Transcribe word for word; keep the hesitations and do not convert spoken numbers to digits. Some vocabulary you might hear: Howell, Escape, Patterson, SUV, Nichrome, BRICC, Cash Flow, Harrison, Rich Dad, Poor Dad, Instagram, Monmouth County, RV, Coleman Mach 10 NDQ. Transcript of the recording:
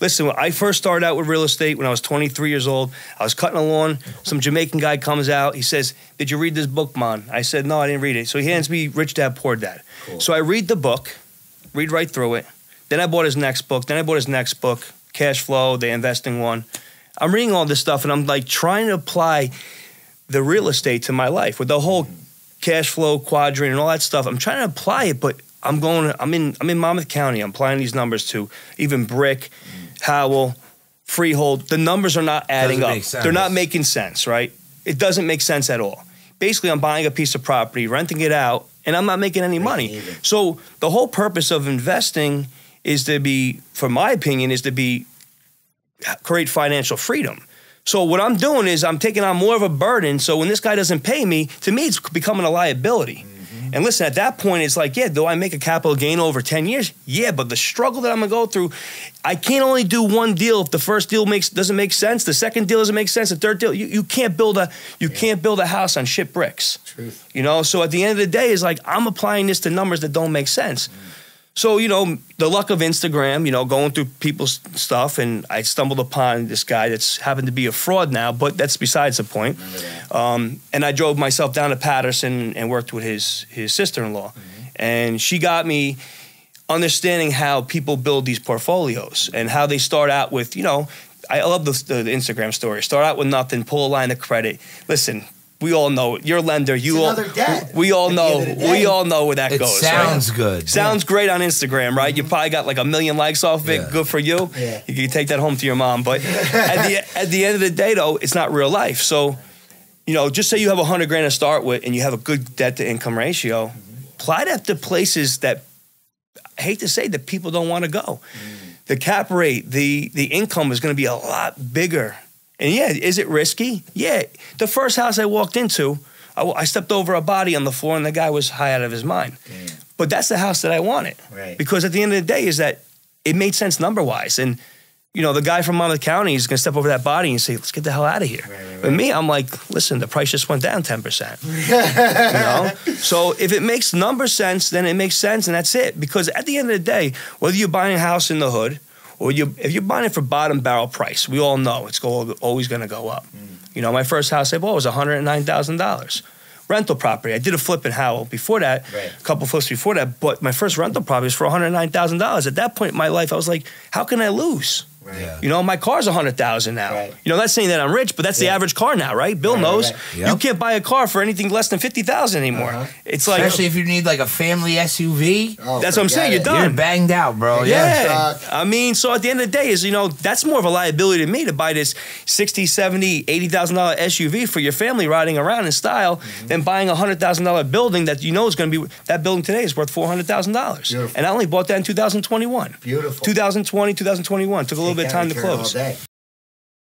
Listen, when I first started out with real estate when I was twenty-three years old, I was cutting a lawn. Some Jamaican guy comes out. He says, did you read this book, Mon? I said, no, I didn't read it. So he hands me Rich Dad, Poor Dad. Cool. So I read the book, read right through it. Then I bought his next book. Then I bought his next book, Cash Flow, the investing one. I'm reading all this stuff, and I'm like trying to apply the real estate to my life with the whole cash flow quadrant and all that stuff. I'm trying to apply it, but I'm going. I'm in. I'm in Monmouth County. I'm applying these numbers to even BRICC, Howell, Freehold. The numbers are not adding up. They're not making sense, right? It doesn't make sense at all. Basically, I'm buying a piece of property, renting it out, and I'm not making any money. So the whole purpose of investing is to be, for my opinion, is to be create financial freedom. So what I'm doing is I'm taking on more of a burden. So when this guy doesn't pay me, to me, it's becoming a liability. Mm-hmm. And listen, at that point, it's like, yeah, do I make a capital gain over ten years? Yeah, but the struggle that I'm going to go through, I can't only do one deal. If the first deal makes doesn't make sense, the second deal doesn't make sense, the third deal, you, you can't build a you yeah. can't build a house on shit bricks. Truth. You know, so at the end of the day, it's like I'm applying this to numbers that don't make sense. Mm-hmm. So, you know, the luck of Instagram, you know, going through people's stuff, and I stumbled upon this guy that's happened to be a fraud now, but that's besides the point. Um, and I drove myself down to Patterson and worked with his, his sister-in-law. Mm-hmm. And she got me understanding how people build these portfolios and how they start out with, you know, I love the, the, the Instagram story. Start out with nothing, pull a line of credit. Listen, we all know it. You're a lender. You all, we all know. We all know where that it goes. Sounds right? good. Sounds yeah. great on Instagram, right? Mm-hmm. You probably got like a million likes off it. Yeah. Good for you. Yeah. You can take that home to your mom. But at the at the end of the day, though, it's not real life. So, you know, just say you have a hundred grand to start with, and you have a good debt to income ratio. Mm-hmm. Apply that to places that I hate to say that people don't want to go. Mm-hmm. The cap rate, the the income is going to be a lot bigger. And yeah, is it risky? Yeah. The first house I walked into, I, I stepped over a body on the floor and the guy was high out of his mind. Damn. But that's the house that I wanted. Right. Because at the end of the day is that it made sense number-wise. And, you know, the guy from Monmouth County is going to step over that body and say, let's get the hell out of here. Right, right, right. But me, I'm like, listen, the price just went down ten percent. You know? So if it makes number sense, then it makes sense and that's it. Because at the end of the day, whether you're buying a house in the hood, or you, if you're buying it for bottom barrel price, we all know it's go, always going to go up. Mm. You know, my first house I bought was one hundred nine thousand dollars. Rental property. I did a flip in Howell before that, right. a couple flips before that, but my first rental property was for one hundred nine thousand dollars. At that point in my life, I was like, how can I lose? Right. Yeah. You know, my car's one hundred thousand dollars now. Right. You know, that's saying that I'm rich, but that's yeah. the average car now, right? Bill right, knows. Right. Yep. You can't buy a car for anything less than fifty thousand dollars anymore. Uh-huh. It's like, especially if you need like a family S U V. Oh, that's what I'm saying. It. You're done. You're banged out, bro. Yeah. yeah. I mean, so at the end of the day is, you know, that's more of a liability to me to buy this sixty, seventy, eighty thousand dollar S U V for your family riding around in style mm-hmm. than buying a one hundred thousand dollar building that you know is going to be, that building today is worth four hundred thousand dollars. And I only bought that in two thousand twenty-one. Beautiful. two thousand twenty, two thousand twenty-one. Took a little bit of time to close.